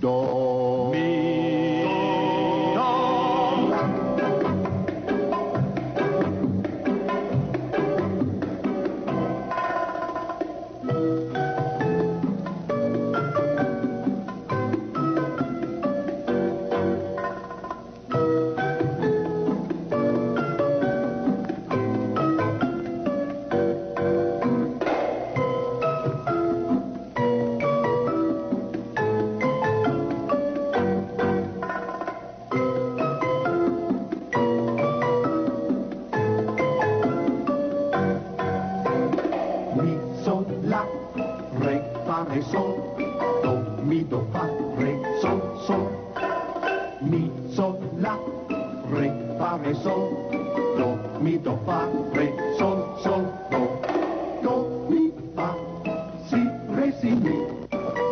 Do, mi, do. Re, sol, do, mi, do, fa, re, sol, sol, mi, sol, la, re, fa, re, sol, do, mi, do, fa, re, sol, sol, do, mi, fa, si, re, si, mi,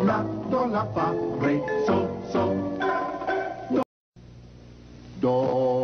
la, do, la, fa, re, sol, sol, do.